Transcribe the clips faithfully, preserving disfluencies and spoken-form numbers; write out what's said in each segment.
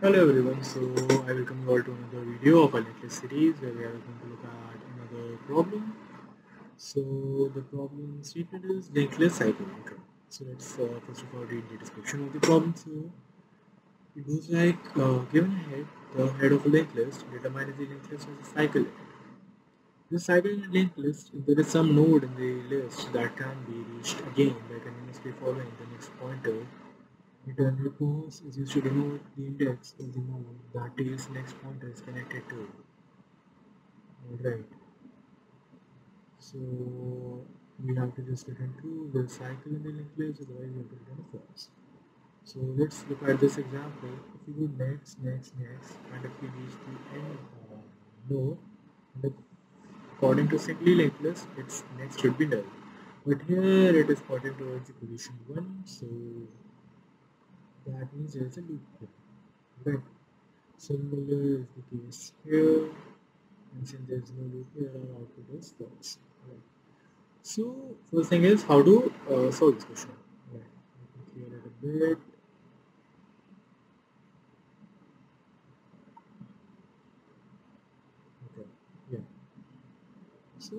Hello everyone, so I welcome you all to another video of our lecture series where we are going to look at another problem. So the problem statement is Laplace cycle. So let's uh, first of all read the description of the problem. So it goes like uh, given a head, the head of a length list, determine the length list as a cycle head. The cycle length list, if there is some node in the list that can be reached again by continuously following the next pointer, return repose is used to denote the index of the node that is next pointer is connected to. Alright. So we have to just return to the cycle in the linked list, otherwise we have to return false. So let's look at this example. If we go next, next, next, and if we reach the end of the node, and according to simply linked list, its next should be null. But here it is pointing towards the position one, so that means there is a loop here. Right. Similar is the case here, and since there is no loop here, our output is false. Right. So first thing is how to uh, solve this question. Right. Let me clear it a bit. Okay. Yeah. So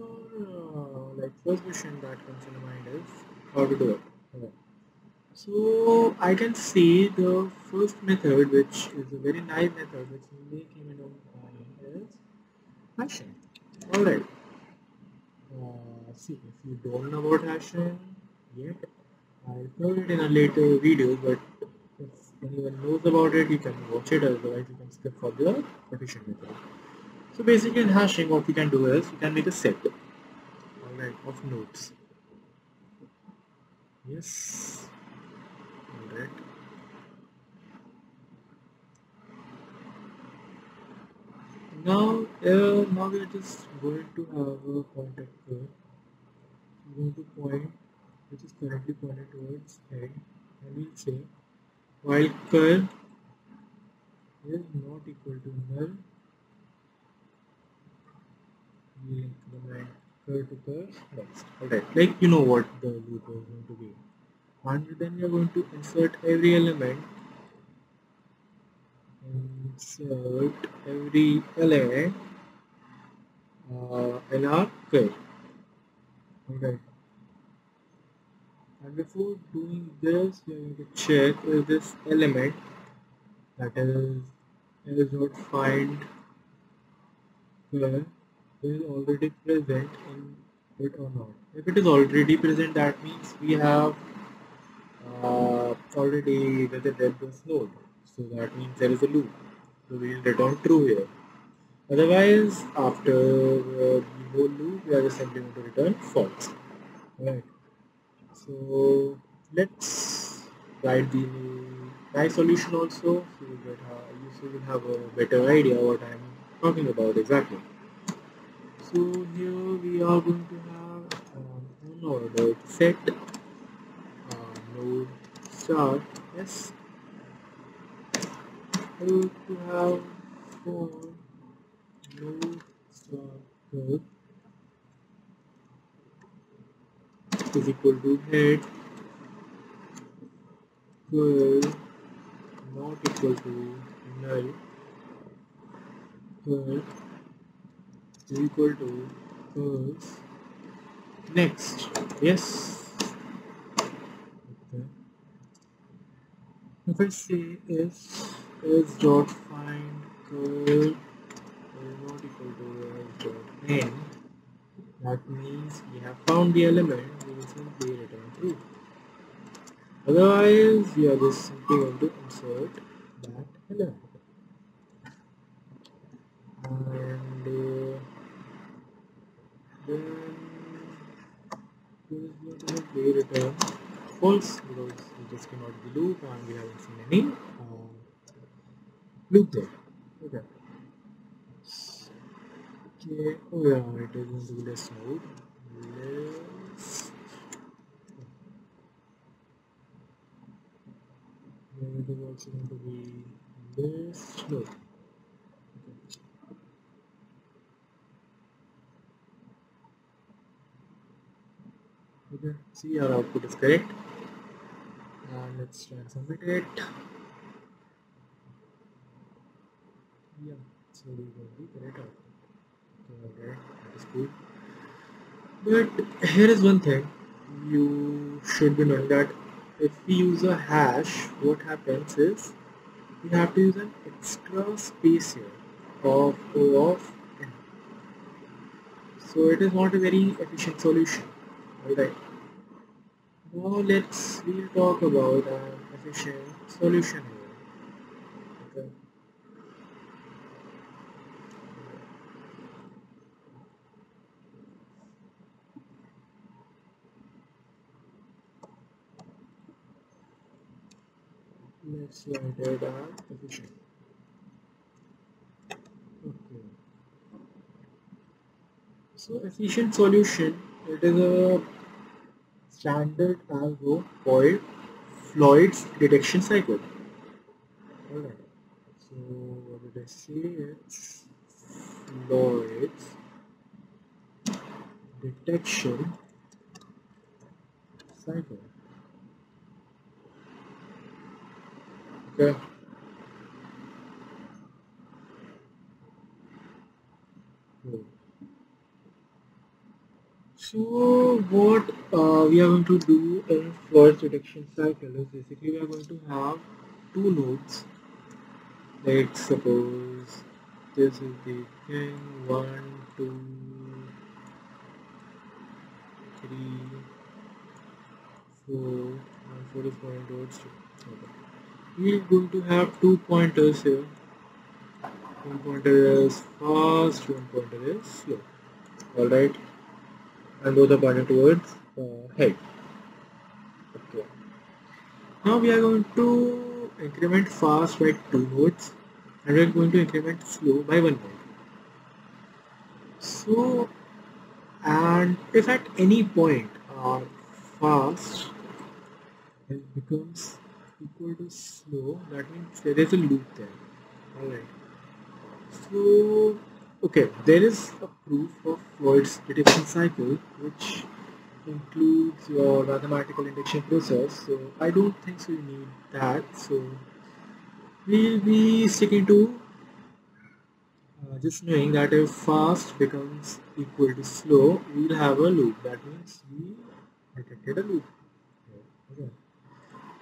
uh, like first question that comes in mind is how to do it. Right. So I can see the first method, which is a very nice method which we came into mind, is hashing. Alright. Uh, see, if you don't know about hashing yet, I'll cover it in a later video, but if anyone knows about it, you can watch it, otherwise you can skip for the partition method. So basically in hashing, what we can do is, we can make a set, alright, of nodes. Yes. Right. Now, uh, now we are just going to have a pointer curve. We are going to point, which is currently pointed towards head, and we will say while curve is not equal to null, we link the line curve to curve next. Alright, like you know what the loop is going to be. And then we are going to insert every element, insert every element, uh, L R curve. Okay. And before doing this, we are going to check if this element, that is L.find curve, is already present in it or not. If it is already present, that means we have Uh, already visited this node, so that means there is a loop, so we will return true here. Otherwise, after uh, the whole loop, we are just simply going to return false. Right. So let's write the nice solution also, so that you so will have a better idea what I am talking about exactly. So here we are going to have um, an ordered set. Node star yes, I will to have four node star curve is equal to head curve not equal to null curve is equal to curve next. Yes. If I say s is dot find curve is not equal to s dot n, that means we have found the element, we will simply return true. Otherwise, we are just simply going to insert that element. And uh, then we will simply return false, because we just came out of the loop and we haven't seen any um, loop there. Okay. Okay. Oh yeah, it is going to be list node. List. Then it is also going to be list node. Okay. Okay. See, our output is correct. Now let's try and submit it. yeah, so we got the correct output. But here is one thing you should be knowing, that if we use a hash, what happens is we have to use an extra space here of O of n. So it is not a very efficient solution. Alright. Now let's we'll talk about an efficient solution here. Okay. Let's write it as efficient. Okay. So efficient solution, it is a standard algo called Floyd's Detection Cycle. Alright. So what did I say? It's Floyd's Detection Cycle. Okay. Cool. So what uh, we are going to do in Floyd's Detection Cycle is basically we are going to have two nodes. Let's suppose this is the thing, one, two, three, four, and four is point nodes. Okay. We're going to have two pointers here. One pointer is fast, one pointer is slow. Alright. And those are pointing towards uh, head. Okay. Now we are going to increment fast by two nodes, and we are going to increment slow by one node. So, and if at any point our fast it becomes equal to slow, that means there is a loop there. Alright. So, okay, there is a proof of Floyd's Detection Cycle which includes your mathematical induction process. So I don't think so you need that. So we'll be sticking to uh, just knowing that if fast becomes equal to slow, we'll have a loop. That means we detected a loop. Okay.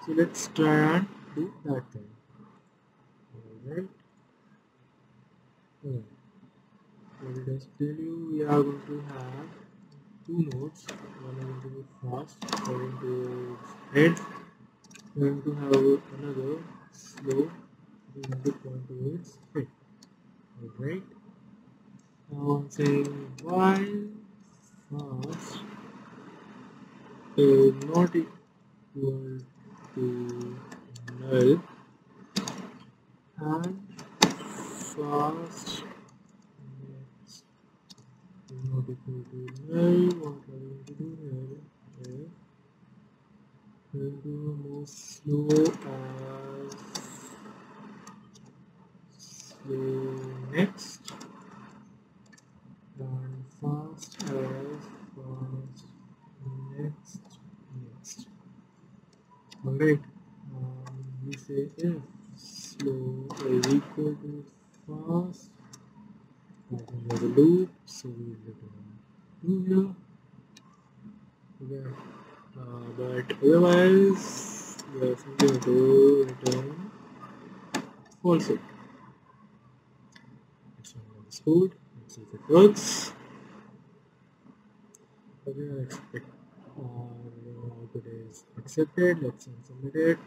So let's try and do that thing. Alright. Okay. What did I tell you? We are going to have two nodes. One is going to be fast, according to head. We are going to have another slow. We are going to point towards head. Alright. Now I'm saying while fast is not equal to null and fast is not equal to null, what are we going to do here? Okay. We will do more slow as slow next and fast as fast next next. Alright, um, we say if slow is equal to fast, that is a loop, so we will do here. Okay, uh, but otherwise, we are simply going to return false. Let's run this code, let's see if it works. Okay, I expect our output is accepted. Let's submit it.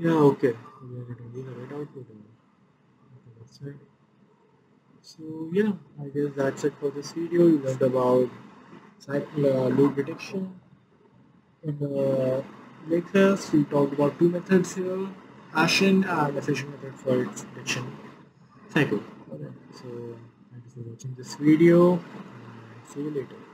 Yeah, okay. We are getting the right output. Okay, that's right. So yeah, I guess that's it for this video. You learned about cycle uh, loop detection. In the lectures, we talked about two methods here: hashing and efficient method for its detection cycle. Alright. So thank you for watching this video. See you later.